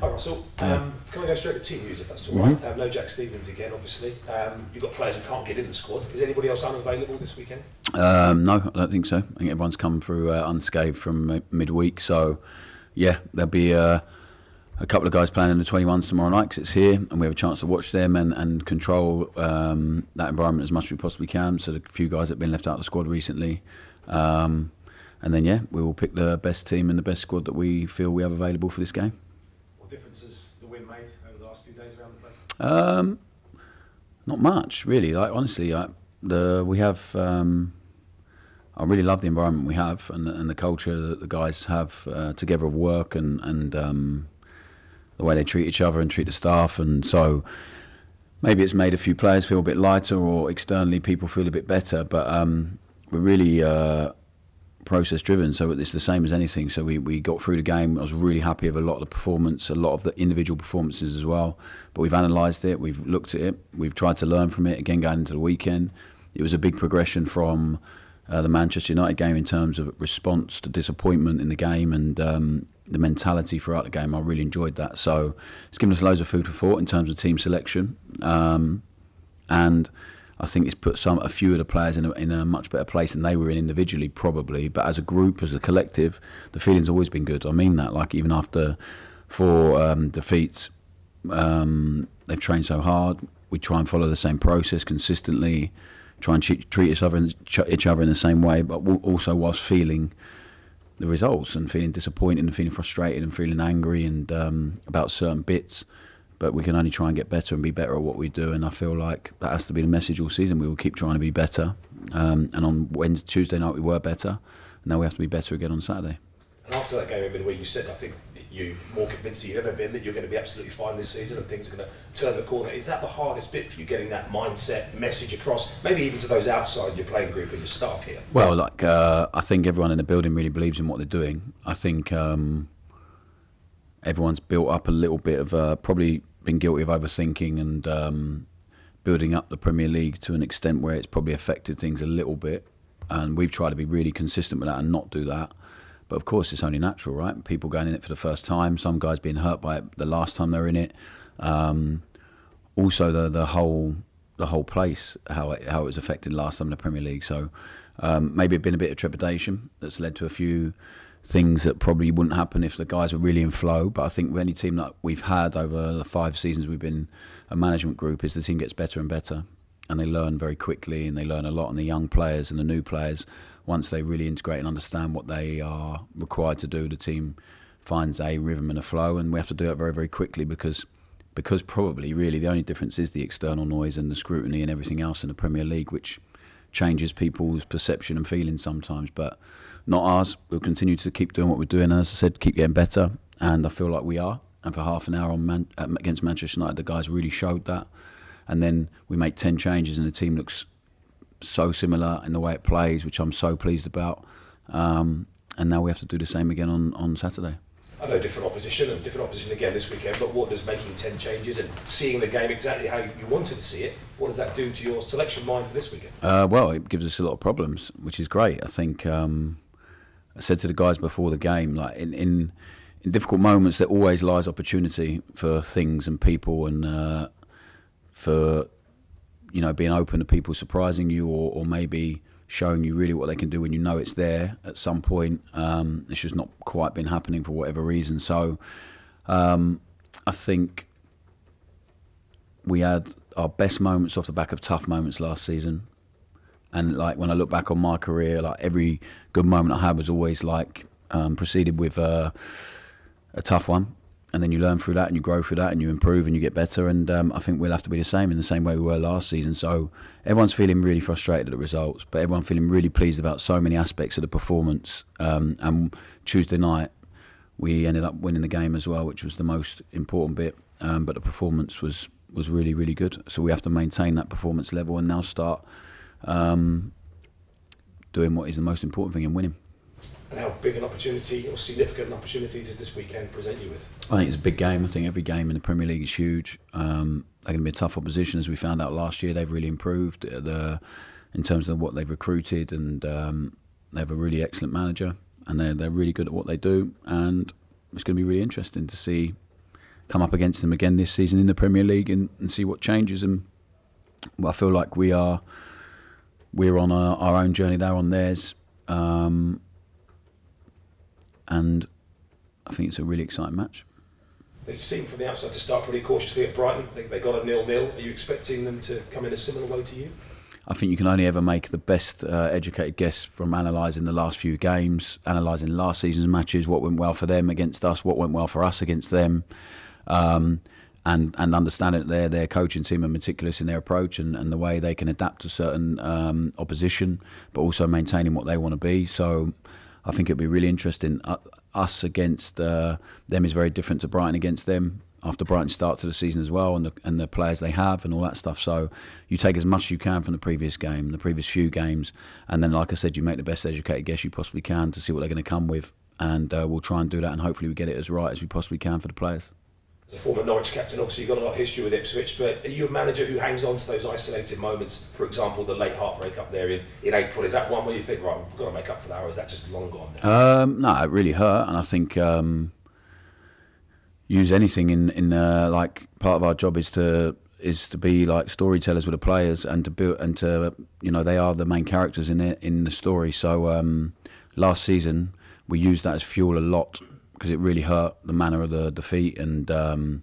Hi Russell, can I go straight to team news if that's all right? No Jack Stevens again, obviously. You've got players who can't get in the squad. Is anybody else unavailable this weekend? No, I don't think so. I think everyone's come through unscathed from midweek. So, yeah, there'll be a couple of guys playing in the 21s tomorrow night because it's here and we have a chance to watch them and control that environment as much as we possibly can. So the few guys that have been left out of the squad recently. And then, yeah, we will pick the best team and the best squad that we feel we have available for this game. Differences the win made over the last few days around the place? Not much really. Like honestly, we have. I really love the environment we have and the culture that the guys have together of work and the way they treat each other and treat the staff. And so maybe it's made a few players feel a bit lighter or externally people feel a bit better. But we're really. Process driven, so it's the same as anything. So we got through the game. I was really happy with a lot of the performance, a lot of the individual performances as well, but we've analysed it, we've looked at it, we've tried to learn from it again going into the weekend. It was a big progression from the Manchester United game in terms of response to disappointment in the game and the mentality throughout the game. I really enjoyed that, so it's given us loads of food for thought in terms of team selection, and I think it's put a few of the players in a much better place than they were in individually, probably. But as a group, as a collective, the feeling's always been good. I mean that, like even after 4 defeats, they've trained so hard. We try and follow the same process consistently, try and treat each other in the same way, but also whilst feeling the results and feeling disappointed and feeling frustrated and feeling angry and about certain bits. But we can only try and get better and be better at what we do, and I feel like that has to be the message all season. We will keep trying to be better, and on Tuesday night we were better, and now we have to be better again on Saturday. And after that game in midweek, you said, I think you're more convinced than you've ever been that you're going to be absolutely fine this season and things are going to turn the corner. Is that the hardest bit for you, getting that mindset message across, maybe even to those outside your playing group and your staff here? Well, like I think everyone in the building really believes in what they're doing. I think everyone's built up a little bit of probably been guilty of overthinking and building up the Premier League to an extent where it's probably affected things a little bit, and we've tried to be really consistent with that and not do that. But of course it's only natural, right? People going in it for the first time, some guys being hurt by it the last time they're in it. Also the whole place, how it was affected last time in the Premier League. So maybe it's been a bit of trepidation that's led to a few things that probably wouldn't happen if the guys were really in flow. But I think with any team that we've had over the 5 seasons we've been a management group is the team gets better and better, and they learn very quickly and they learn a lot. And the young players and the new players, once they really integrate and understand what they are required to do, the team finds a rhythm and a flow, and we have to do it very, very quickly because probably really the only difference is the external noise and the scrutiny and everything else in the Premier League, which changes people's perception and feelings sometimes, but not ours. We'll continue to keep doing what we're doing. As I said, keep getting better, and I feel like we are. And for half an hour against Manchester United, the guys really showed that. And then we make 10 changes, and the team looks so similar in the way it plays, which I'm so pleased about. And now we have to do the same again on Saturday. I know different opposition again this weekend, but what does making 10 changes and seeing the game exactly how you wanted to see it, what does that do to your selection mind for this weekend? Well, it gives us a lot of problems, which is great. I think I said to the guys before the game, like in difficult moments, there always lies opportunity for things and people, and for being open to people surprising you or maybe showing you really what they can do when you know it's there at some point. It's just not quite been happening for whatever reason. So I think we had our best moments off the back of tough moments last season. And like when I look back on my career, like every good moment I had was always like preceded with a tough one. And then you learn through that and you grow through that and you improve and you get better. And I think we'll have to be the same in the same way we were last season. So everyone's feeling really frustrated at the results, but everyone feeling really pleased about so many aspects of the performance. And Tuesday night, we ended up winning the game as well, which was the most important bit. But the performance was really, really good. So we have to maintain that performance level and now start doing what is the most important thing in winning. And how big an opportunity or significant an opportunity does this weekend present you with? I think it's a big game. I think every game in the Premier League is huge. They're going to be a tough opposition, as we found out last year. They've really improved in terms of what they've recruited, and they have a really excellent manager, and they're really good at what they do. And it's going to be really interesting to see come up against them again this season in the Premier League and see what changes. And I feel like we're on our own journey, they're on theirs, and I think it's a really exciting match. They seem from the outside to start pretty cautiously at Brighton. They got a 0-0. Are you expecting them to come in a similar way to you? I think you can only ever make the best educated guess from analysing the last few games, analysing last season's matches, what went well for them against us, what went well for us against them, and understanding their coaching team are meticulous in their approach and the way they can adapt to certain opposition, but also maintaining what they want to be. So I think it'll be really interesting. Us against them is very different to Brighton against them, after Brighton's start to the season as well, and the players they have and all that stuff. So you take as much as you can from the previous game, the previous few games, and then, like I said, you make the best educated guess you possibly can to see what they're going to come with, and we'll try and do that, and hopefully we get it as right as we possibly can for the players. As a former Norwich captain, obviously you've got a lot of history with Ipswich, but are you a manager who hangs on to those isolated moments? For example, the late heartbreak up there in April, is that one where you think, right, we've got to make up for that, or is that just long gone now? No, it really hurt, and I think... use anything in like, part of our job is to be like storytellers with the players and to build, and to, you know, they are the main characters in the story. So last season we used that as fuel a lot because it really hurt, the manner of the defeat, and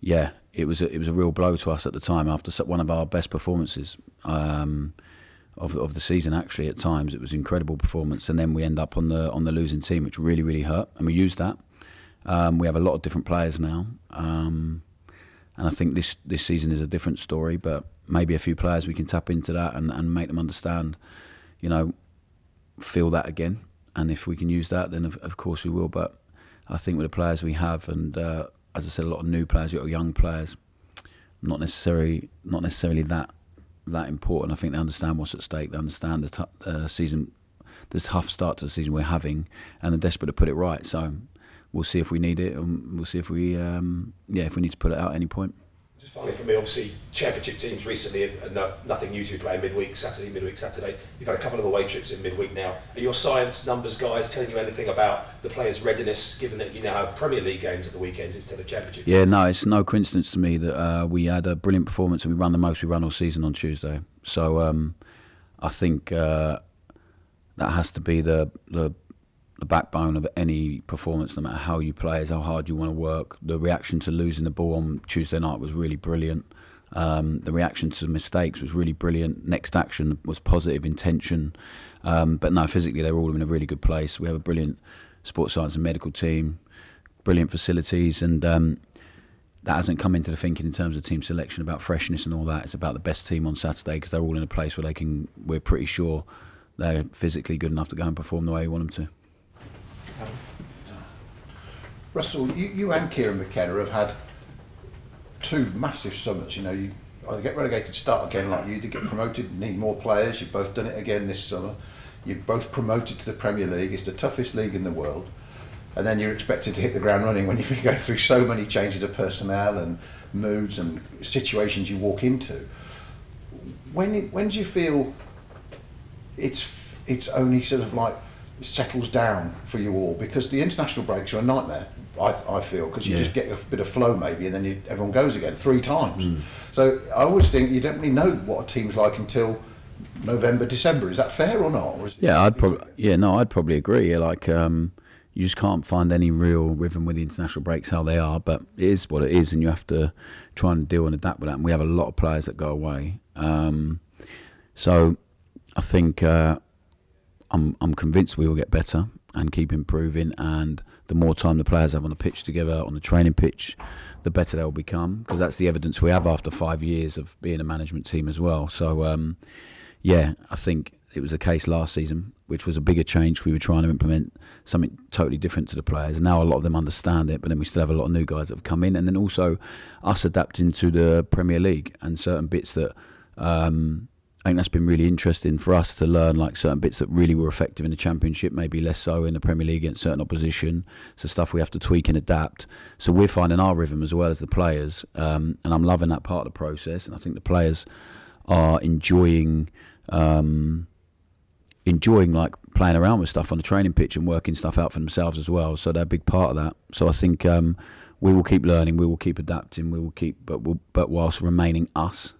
yeah, it was a real blow to us at the time after one of our best performances of the season, actually. At times it was an incredible performance, and then we end up on the losing team, which really hurt, and we used that. We have a lot of different players now, and I think this season is a different story, but maybe a few players we can tap into that and make them understand, you know, feel that again. And if we can use that, then of course we will. But I think with the players we have, and as I said, a lot of new players, you've got young players, not necessarily that important. I think they understand what's at stake. They understand the tough start to the season we're having, and they're desperate to put it right. So we'll see if we need it, and we'll see if we, yeah, if we need to put it out at any point. Just finally for me, obviously, Championship teams recently have nothing new to play midweek, Saturday. You've had a couple of away trips in midweek now. Are your science, numbers guys telling you anything about the players' readiness, given that you now have Premier League games at the weekends instead of Championship games? Yeah, no, it's no coincidence to me that we had a brilliant performance and we ran the most we ran all season on Tuesday. So I think that has to be the backbone of any performance, no matter how you play, is how hard you want to work. The reaction to losing the ball on Tuesday night was really brilliant. The reaction to mistakes was really brilliant. Next action was positive intention. But no, physically they were all in a really good place. We have a brilliant sports science and medical team, brilliant facilities, and that hasn't come into the thinking in terms of team selection about freshness and all that. It's about the best team on Saturday, because they're all in a place where we're pretty sure they're physically good enough to go and perform the way you want them to. Russell, you and Kieran McKenna have had two massive summers. You know, you either get relegated, start again like you did, get promoted, need more players. You've both done it again this summer. You've both promoted to the Premier League. It's the toughest league in the world. And then you're expected to hit the ground running when you go through so many changes of personnel and moods and situations you walk into. When do you feel it's only sort of like settles down for you all? Because the international breaks are a nightmare, I feel, because you just get a bit of flow maybe, and then everyone goes again 3 times. So I always think you don't really know what a team's like until November, December. Is that fair or not? Or is I'd probably agree. Like you just can't find any real rhythm with the international breaks, how they are, but it is what it is, and you have to try and deal and adapt with that. And we have a lot of players that go away, so I think I'm convinced we will get better and keep improving, and the more time the players have on the pitch together, on the training pitch, the better they'll become, because that's the evidence we have after 5 years of being a management team as well. So yeah, I think it was the case last season, which was a bigger change. We were trying to implement something totally different to the players, and now a lot of them understand it, but then we still have a lot of new guys that have come in, and then also us adapting to the Premier League and certain bits that I think that's been really interesting for us to learn, like certain bits that really were effective in the Championship, maybe less so in the Premier League against certain opposition. So stuff we have to tweak and adapt. So we're finding our rhythm as well as the players, and I'm loving that part of the process. And I think the players are enjoying like playing around with stuff on the training pitch and working stuff out for themselves as well. So they're a big part of that. So I think we will keep learning, we will keep adapting, we will keep, but whilst remaining us.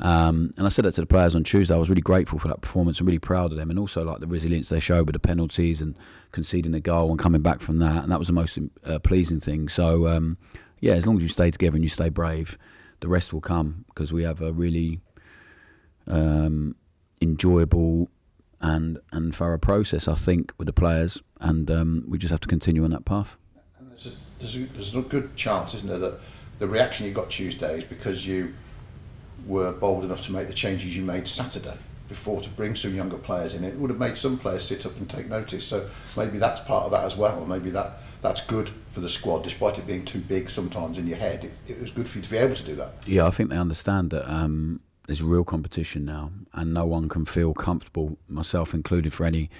And I said that to the players on Tuesday. I was really grateful for that performance. I'm really proud of them, and also like the resilience they showed with the penalties and conceding the goal and coming back from that. And that was the most pleasing thing. So yeah, as long as you stay together and you stay brave, the rest will come, because we have a really enjoyable and thorough process, I think, with the players, and we just have to continue on that path. And there's a good chance, isn't there, that the reaction you got Tuesday is because you were bold enough to make the changes you made Saturday before, to bring some younger players in. It would have made some players sit up and take notice, so maybe that's part of that as well. Maybe that's good for the squad, despite it being too big sometimes in your head. It was good for you to be able to do that. Yeah, I think they understand that there's real competition now, and no one can feel comfortable, myself included, for any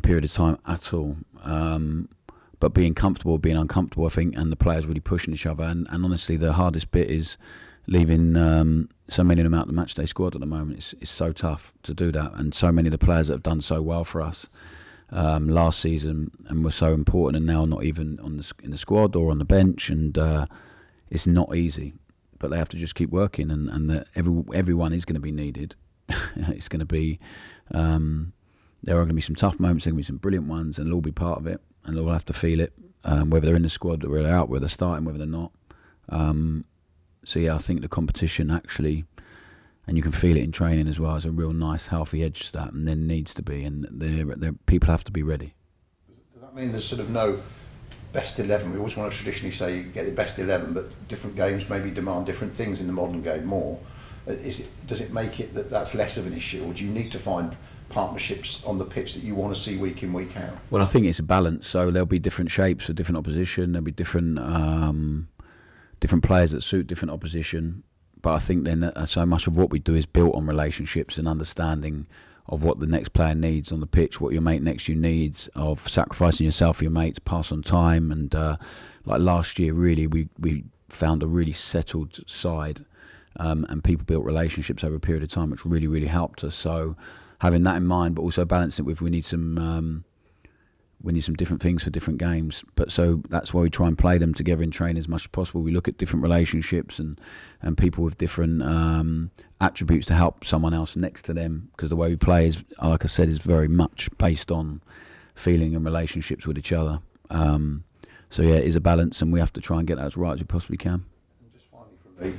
period of time at all. But being comfortable, being uncomfortable, I think, and the players really pushing each other. And honestly, the hardest bit is leaving so many of them out of the matchday squad at the moment. It's so tough to do that, and so many of the players that have done so well for us last season and were so important, and now not even in the squad or on the bench, and it's not easy. But they have to just keep working, and everyone is going to be needed. It's going to be there are going to be some tough moments, there are going to be some brilliant ones, and they'll all be part of it, and they'll all have to feel it, whether they're in the squad or they're out, whether they're starting, whether they're not. So yeah, I think the competition actually, and you can feel it in training as well, is a real nice, healthy edge to that, and there needs to be, and people have to be ready. Does that mean there's sort of no best 11? We always want to traditionally say you get the best 11, but different games maybe demand different things in the modern game more. Does it make it that's less of an issue, or do you need to find partnerships on the pitch that you want to see week in, week out? Well, I think it's a balance. So there'll be different shapes for different opposition. There'll be different different players that suit different opposition. But I think then that so much of what we do is built on relationships and understanding of what the next player needs on the pitch, what your mate next to you needs, of sacrificing yourself for your mates, pass on time. And like last year, really, we found a really settled side, and people built relationships over a period of time, which really, really helped us. So having that in mind, but also balancing it with we need some different things for different games. But so that's why we try and play them together in training as much as possible. We look at different relationships and people with different attributes to help someone else next to them, because the way we play is, like I said, is very much based on feeling and relationships with each other. So yeah, it is a balance, and we have to try and get that as right as we possibly can. And just finally from me,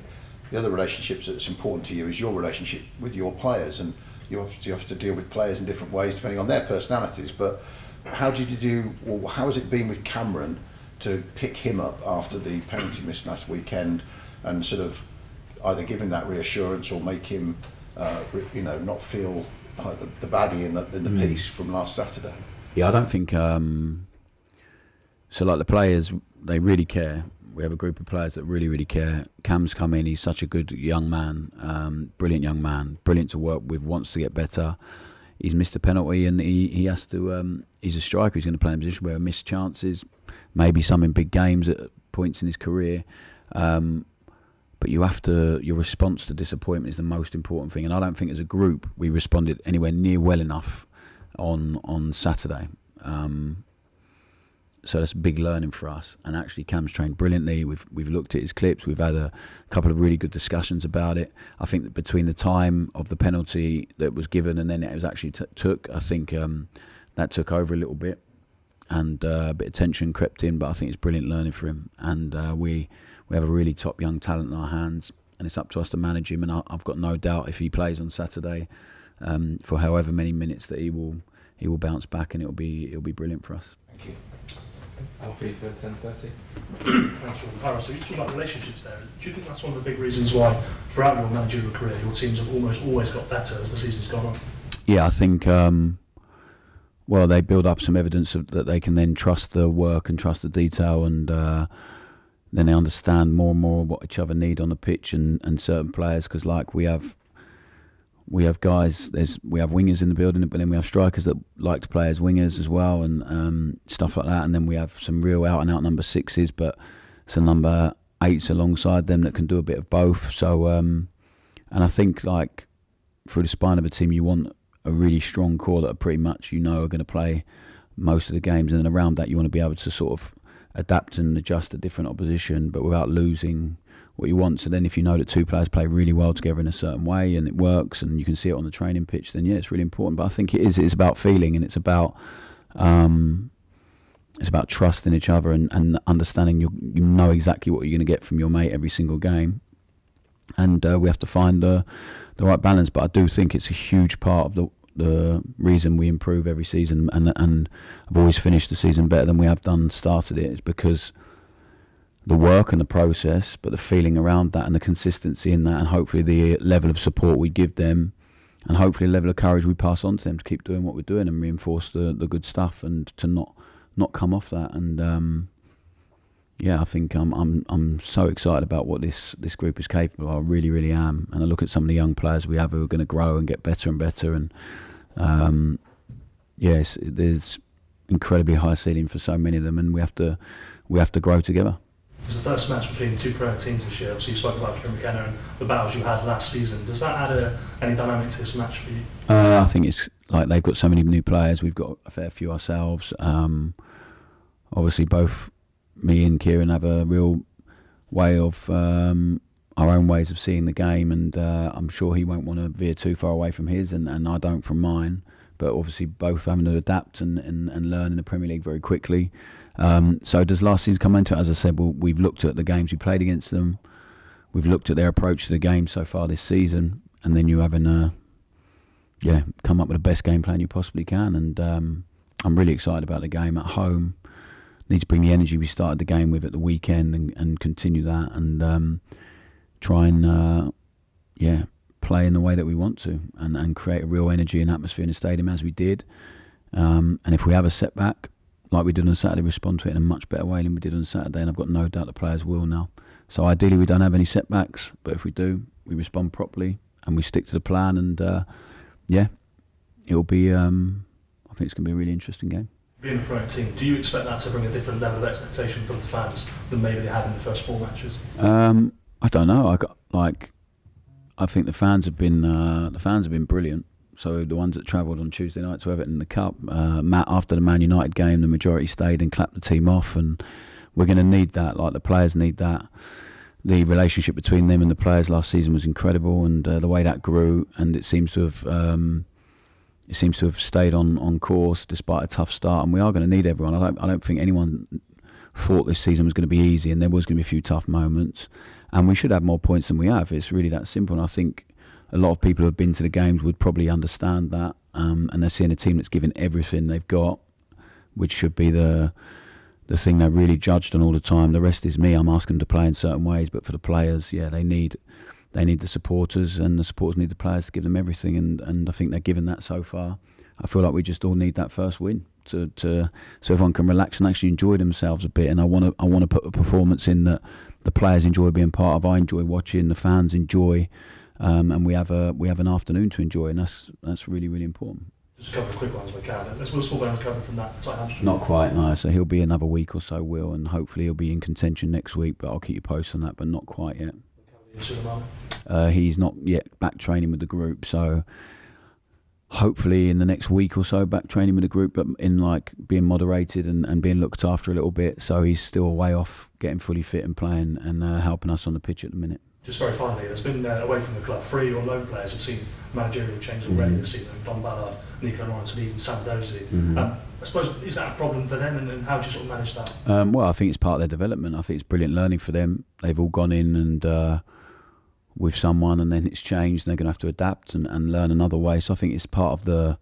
the other relationships that's important to you is your relationship with your players, and you obviously have to deal with players in different ways depending on their personalities. But how did you do, or how has it been with Cameron to pick him up after the penalty miss last weekend, and sort of either give him that reassurance or make him, you know, not feel like the baddie in the piece from last Saturday? Yeah, I don't think so. Like the players, they really care. We have a group of players that really, really care. Cam's come in, he's such a good young man, brilliant young man, brilliant to work with, wants to get better. He's missed a penalty, and he has to, he's a striker, he's going to play in a position where he missed chances, maybe some in big games at points in his career. But you have to, your response to disappointment is the most important thing. And I don't think as a group we responded anywhere near well enough on Saturday. So that's a big learning for us. And actually Cam's trained brilliantly. We've looked at his clips. We've had a couple of really good discussions about it. I think that between the time of the penalty that was given and then it was actually took, I think that took over a little bit, and a bit of tension crept in. But I think it's brilliant learning for him. And we have a really top young talent in our hands, and it's up to us to manage him. And I've got no doubt if he plays on Saturday for however many minutes that he will bounce back, and it'll be brilliant for us. Thank you. Alfie for 10:30. Thanks, Jordan Parra. So you talk about relationships there. Do you think that's one of the big reasons why throughout your managerial career your teams have almost always got better as the season's gone on? Yeah, I think well, they build up some evidence that they can then trust the work and trust the detail, and then they understand more and more what each other need on the pitch, and certain players, because like we have guys, we have wingers in the building, but then we have strikers that like to play as wingers as well, and stuff like that. And then we have some real out and out number sixes, but some number eights alongside them that can do a bit of both. So and I think like through the spine of a team you want a really strong core that are pretty much, you know, are going to play most of the games, and then around that you want to be able to sort of adapt and adjust to different opposition, but without losing what you want. So then if you know that two players play really well together in a certain way and it works and you can see it on the training pitch, then yeah, it's really important. But I think it is, it's about feeling, and it's about trusting each other and understanding you know exactly what you're going to get from your mate every single game. And we have to find the right balance. But I do think it's a huge part of the reason we improve every season, and I've always finished the season better than we have done started it, is because the work and the process, but the feeling around that and the consistency in that, and hopefully the level of support we give them, and hopefully the level of courage we pass on to them to keep doing what we're doing and reinforce the good stuff, and to not come off that. And yeah, I think I'm so excited about what this group is capable of. I really, really am. And I look at some of the young players we have who are going to grow and get better and better. And yes, there's incredibly high ceiling for so many of them, and we have to grow together. It's the first match between the two Premier teams this year. Obviously, you spoke about Kieran McKenna and the battles you had last season. Does that add any dynamic to this match for you? I think it's like they've got so many new players. We've got a fair few ourselves. Obviously, both me and Kieran have a real way of our own ways of seeing the game, and I'm sure he won't want to veer too far away from his, and I don't from mine, but obviously both having to adapt and learn in the Premier League very quickly. So does last season come into it? As I said, we've looked at the games we played against them, we've looked at their approach to the game so far this season, and then you having yeah, come up with the best game plan you possibly can. And I'm really excited about the game at home. Need to bring the energy we started the game with at the weekend and continue that, and try and yeah, play in the way that we want to, and create a real energy and atmosphere in the stadium as we did. And if we have a setback like we did on Saturday, respond to it in a much better way than we did on Saturday, and I've got no doubt the players will now. So ideally we don't have any setbacks, but if we do, we respond properly and we stick to the plan, and yeah, it'll be I think it's going to be a really interesting game. Being a Premier team, do you expect that to bring a different level of expectation from the fans than maybe they had in the first four matches? I don't know. I think the fans have been brilliant. So the ones that travelled on Tuesday night to Everton in the Cup, Matt, after the Man United game, the majority stayed and clapped the team off, and we're going to need that. Like, the players need that. The relationship between them and the players last season was incredible, and the way that grew, and it seems to have. It seems to have stayed on course despite a tough start, and we are going to need everyone. I don't think anyone thought this season was going to be easy, and there was going to be a few tough moments, and we should have more points than we have. It's really that simple, and I think a lot of people who have been to the games would probably understand that, and they're seeing a team that's given everything they've got, which should be the thing they're really judged on all the time. The rest is me. I'm asking them to play in certain ways, but for the players, yeah, they need the supporters, and the supporters need the players to give them everything, and I think they're given that so far. I feel like we just all need that first win to so everyone can relax and actually enjoy themselves a bit. And I want to put a performance in that the players enjoy being part of, I enjoy watching, the fans enjoy, and we have an afternoon to enjoy, and that's really, really important. Just a couple of quick ones we can. Let's Will Swalwell recover from that tight hamstring? Not quite, no. So he'll be another week or so, Will, and hopefully he'll be in contention next week. But I'll keep you posted on that. But not quite yet. He's not yet back training with the group, so hopefully in the next week or so back training with the group, but in like being moderated and being looked after a little bit, so he's still way off getting fully fit and playing and helping us on the pitch at the minute. Just very finally, there's been away from the club, three or loan players have seen managerial change already this season: Don Ballard, Nico Lawrence and even Sam Dosie. I suppose, is that a problem for them, and how do you sort of manage that? Well, I think it's part of their development. I think it's brilliant learning for them. They've all gone in and with someone, and then it's changed, and they're going to have to adapt and learn another way. So I think it's part of the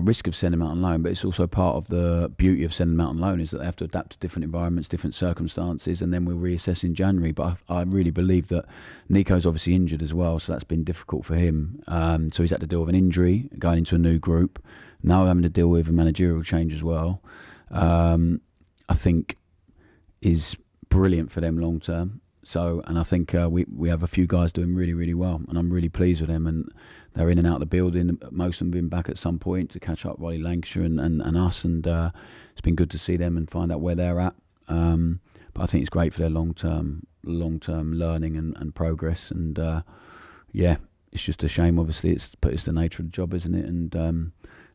risk of sending them out on loan, but it's also part of the beauty of sending them out on loan, is that they have to adapt to different environments, different circumstances, and then we'll reassess in January. But I really believe that Nico's obviously injured as well, so that's been difficult for him. So he's had to deal with an injury, going into a new group, now having to deal with a managerial change as well. I think is brilliant for them long term. So, and I think we have a few guys doing really, really well, and I'm really pleased with them, and they're in and out of the building. Most of them have been back at some point to catch up, Raleigh, Lancashire and us, and it's been good to see them and find out where they're at. But I think it's great for their long-term learning and progress, and yeah, it's just a shame, obviously, but it's the nature of the job, isn't it? And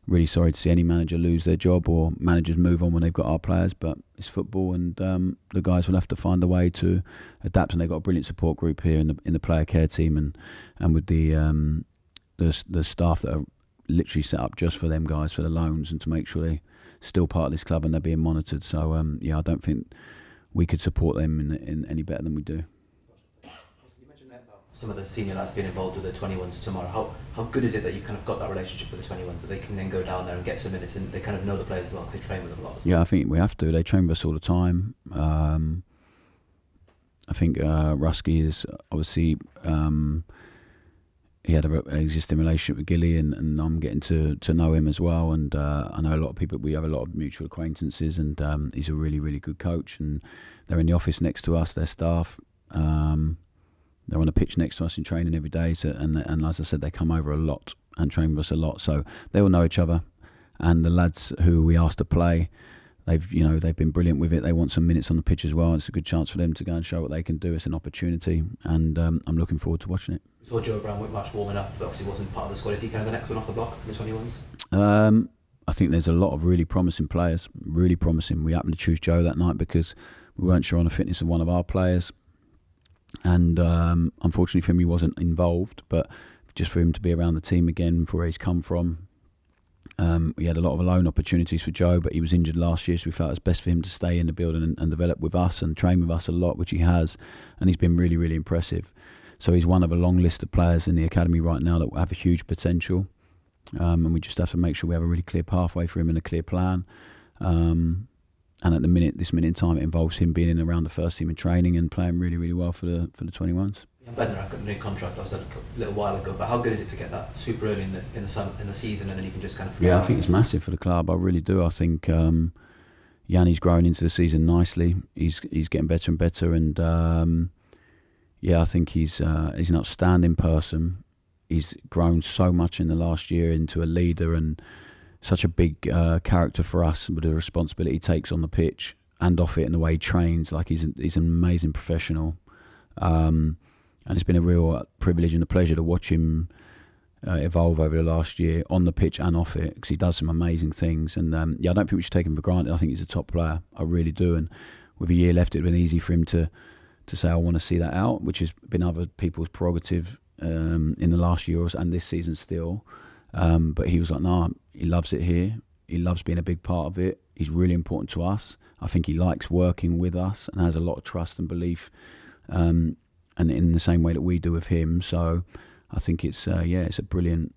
really sorry to see any manager lose their job or managers move on when they've got our players, but it's football, and the guys will have to find a way to adapt. And they've got a brilliant support group here in the player care team, and with the staff that are literally set up just for them guys, for the loans, and to make sure they're still part of this club and they're being monitored. So yeah, I don't think we could support them in any better than we do. Some of the senior lads being involved with the 21s tomorrow, how good is it that you've kind of got that relationship with the 21s, that they can then go down there and get some minutes, and they kind of know the players as well because they train with them a lot? Yeah, I think we have to. They train with us all the time. I think Ruski is obviously, he had an existing relationship with Gillian, and I'm getting to know him as well, and I know a lot of people. We have a lot of mutual acquaintances, and he's a really, really good coach, and they're in the office next to us, their staff. They're on a pitch next to us in training every day, so, and as I said, they come over a lot and train with us a lot, so they all know each other. And the lads who we asked to play, they've been brilliant with it. They want some minutes on the pitch as well. It's a good chance for them to go and show what they can do. It's an opportunity, and I'm looking forward to watching it. We saw Joe Brown with much warming up, but obviously wasn't part of the squad. Is he kind of the next one off the block from the 21s? I think there's a lot of really promising players, really promising. We happened to choose Joe that night because we weren't sure on the fitness of one of our players. And unfortunately for him, he wasn't involved, but just for him to be around the team again, for where he's come from. We had a lot of loan opportunities for Joe, but he was injured last year, so we felt it was best for him to stay in the building and develop with us and train with us a lot, which he has, and he's been really, really impressive. So he's one of a long list of players in the academy right now that have a huge potential, and we just have to make sure we have a really clear pathway for him and a clear plan. And at the minute, this minute in time, it involves him being in and around the first team and training and playing really, really well for the 21s. Yeah, Ben, I've got a new contract. I was done a little while ago, but how good is it to get that super early in the season, and then you can just kind of? Yeah, I think it's massive for the club. I really do. I think Yanni's grown into the season nicely. He's getting better and better, and yeah, I think he's an outstanding person. He's grown so much in the last year into a leader and such a big character for us, with the responsibility he takes on the pitch and off it, and the way he trains. Like, he's an amazing professional, and it's been a real privilege and a pleasure to watch him evolve over the last year on the pitch and off it, because he does some amazing things. And yeah, I don't think we should take him for granted. I think he's a top player. I really do. And with a year left, it'd been easy for him to say, "I want to see that out," which has been other people's prerogative in the last year and this season still. But he was like, "No, he loves it here. He loves being a big part of it. He's really important to us. I think he likes working with us and has a lot of trust and belief, and in the same way that we do with him." So I think it's yeah, it's a brilliant,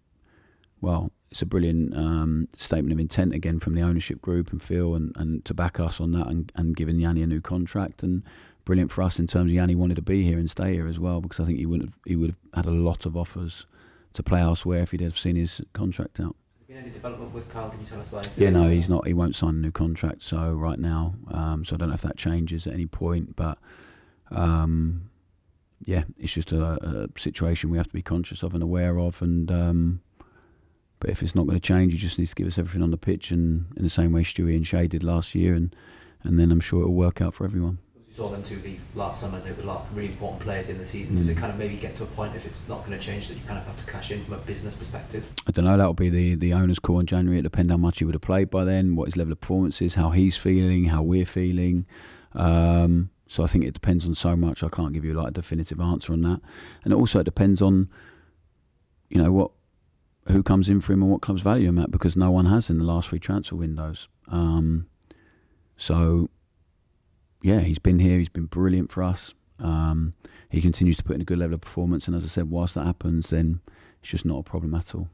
well, it's a brilliant statement of intent again from the ownership group and Phil, and to back us on that, and giving Yanni a new contract, and brilliant for us in terms of Yanni wanted to be here and stay here as well, because I think he would have had a lot of offers to play elsewhere if he'd have seen his contract out. Has there been any development with Carl? Can you tell us why? Yeah, no, he's not. He won't sign a new contract. So right now, so I don't know if that changes at any point. But yeah, it's just a situation we have to be conscious of and aware of. And but if it's not going to change, he just needs to give us everything on the pitch, and in the same way Stewie and Shay did last year, and then I'm sure it'll work out for everyone. Saw them two leave last summer, and they were like really important players in the season. Does it kind of maybe get to a point, if it's not going to change, that you kind of have to cash in from a business perspective? I don't know, that'll be the owner's call in January. It depends how much he would have played by then, what his level of performance is, how he's feeling, how we're feeling. So I think it depends on so much. I can't give you like a definitive answer on that. And also it depends on, you know, who comes in for him and what clubs value him at, because no one has in the last three transfer windows. So yeah, he's been here, he's been brilliant for us. He continues to put in a good level of performance, and as I said, whilst that happens, then it's just not a problem at all.